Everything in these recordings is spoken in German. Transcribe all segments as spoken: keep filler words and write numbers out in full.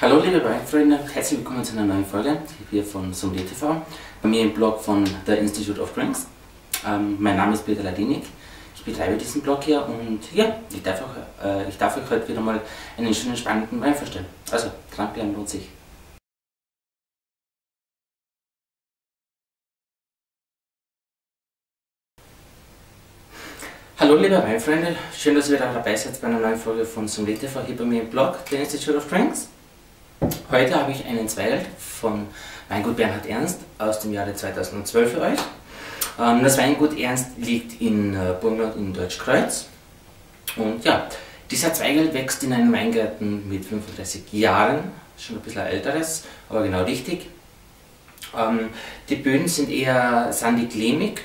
Hallo liebe Weinfreunde, herzlich willkommen zu einer neuen Folge hier von Sommelier T V, bei mir im Blog von The Institute of Drinks. Ähm, mein Name ist Peter Kaiser-Ladinig, ich betreibe diesen Blog hier und ja, ich darf, auch, äh, ich darf euch heute wieder mal einen schönen, spannenden Wein vorstellen. Also, dranbleiben lohnt sich. Hallo liebe Weinfreunde, schön, dass ihr wieder dabei seid bei einer neuen Folge von Sommelier T V hier bei mir im Blog The Institute of Drinks. Heute habe ich einen Zweigelt von Weingut Bernhard Ernst aus dem Jahre zweitausendzwölf für euch. Das Weingut Ernst liegt in Burgenland in Deutschkreuz. Und ja, dieser Zweigelt wächst in einem Weingarten mit fünfunddreißig Jahren, schon ein bisschen älteres, aber genau richtig. Die Böden sind eher sandig-lehmig,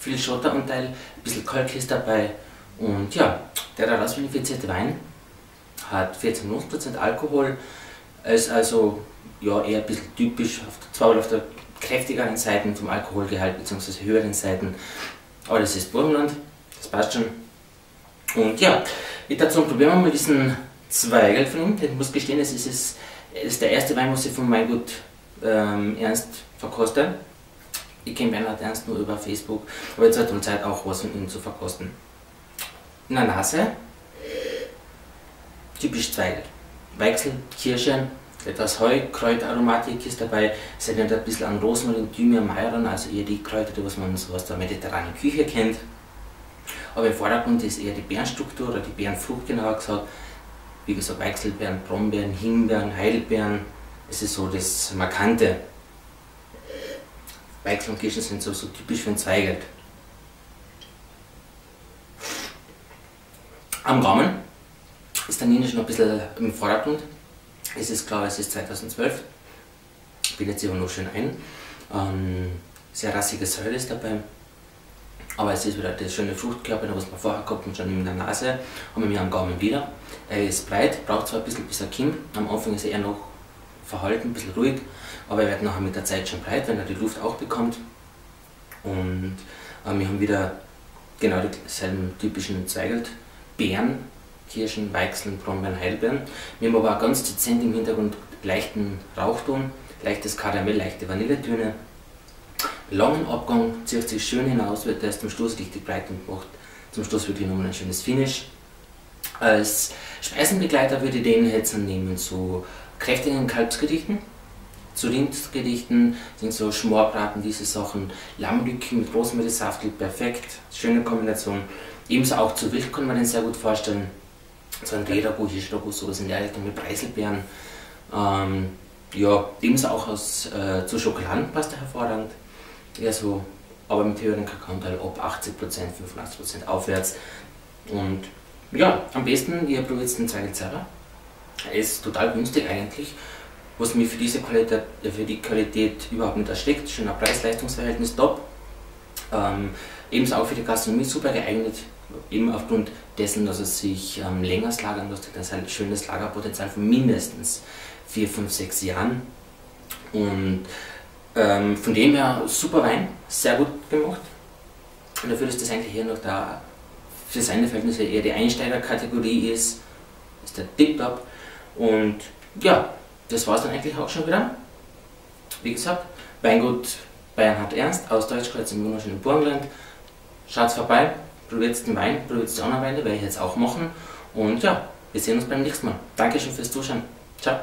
viel Schotteranteil, ein bisschen Kalk ist dabei. Und ja, der daraus vinifizierte Wein hat vierzehn Komma null Prozent Alkohol. Ist also ja, eher ein bisschen typisch, auf der, zwar auf der kräftigeren Seite vom Alkoholgehalt bzw. höheren Seiten, aber das ist Burgenland, das passt schon. Und ja, ich dazu probieren wir mal diesen Zweigelt von ihm. Ich muss gestehen, es ist, es ist der erste Wein, was ich von Weingut ähm, Ernst verkoste. Ich kenne Bernhard Ernst nur über Facebook, aber jetzt hat man Zeit auch was von ihm zu verkosten. In der Nase, typisch Zweigelt. Weichsel, Kirschen, etwas Heu, Kräuteraromatik ist dabei, es erinnert ein bisschen an Rosmarin, Thymian, Majoran, also eher die Kräuter, die was man so aus der mediterranen Küche kennt. Aber im Vordergrund ist eher die Beerenstruktur oder die Beerenfrucht genauer gesagt. Wie gesagt, Weichselbeeren, Brombeeren, Himbeeren, Heidelbeeren, es ist so das Markante. Weichsel und Kirschen sind so, so typisch für ein Zweigelt. Am Gaumen ist tanninisch noch ein bisschen im Vordergrund. Es ist klar, es ist zweitausendzwölf. Bildet sich aber noch schön ein. Ähm, sehr rassige Säure ist dabei. Aber es ist wieder das schöne Fruchtkörper, was man vorher gehabt und schon in der Nase haben wir am Gaumen wieder. Er ist breit, braucht zwar ein bisschen bis er kommt. Am Anfang ist er eher noch verhalten, ein bisschen ruhig. Aber er wird nachher mit der Zeit schon breit, wenn er die Luft auch bekommt. Und äh, wir haben wieder genau dieselben typischen Zweigelt-Beeren. Kirschen, Weichseln, Brombeeren, Heidelbeeren. Wir haben aber auch ganz dezent im Hintergrund leichten Rauchton, leichtes Karamell, leichte Vanilletöne. Langen Abgang, zieht sich schön hinaus, wird erst zum Schluss richtig breit und macht zum Schluss wirklich nochmal ein schönes Finish. Als Speisenbegleiter würde ich den jetzt nehmen zu kräftigen Kalbsgerichten, zu Rindsgerichten, sind so Schmorbraten, diese Sachen, Lammrücken mit Rosmarinsaft, perfekt, schöne Kombination. Ebenso auch zu Wild kann man den sehr gut vorstellen. So ein Rehragout, Hirschragout, sowas in der Richtung mit Preiselbeeren. Ähm, ja, ebenso auch aus, äh, zu Schokoladenpasta hervorragend. Eher so, aber mit höheren Kakaoanteil ab achtzig Prozent, fünfundachtzig Prozent aufwärts. Und ja, am besten, ihr probiert es den Zweigelt selber. Er ist total günstig eigentlich, was mich für diese Qualität, für die Qualität überhaupt nicht erschreckt. Schöner Preis-Leistungs-Verhältnis, top. Ähm, ebenso auch für die Gastronomie super geeignet. Eben aufgrund dessen, dass es sich ähm, länger lagern lässt, hat das ein schönes Lagerpotenzial von mindestens vier, fünf, sechs Jahren. Und ähm, von dem her super Wein, sehr gut gemacht. Und dafür ist das eigentlich hier noch da, für seine Verhältnisse eher die Einsteigerkategorie ist, ist der Tip-Top. Und ja, das war es dann eigentlich auch schon wieder. Wie gesagt, Weingut Bernhard Ernst aus Deutschkreuz im wunderschönen Burgenland. Schaut's vorbei. Probiert den Wein, probiert die anderen Weine, werde ich jetzt auch machen. Und ja, wir sehen uns beim nächsten Mal. Dankeschön fürs Zuschauen. Ciao.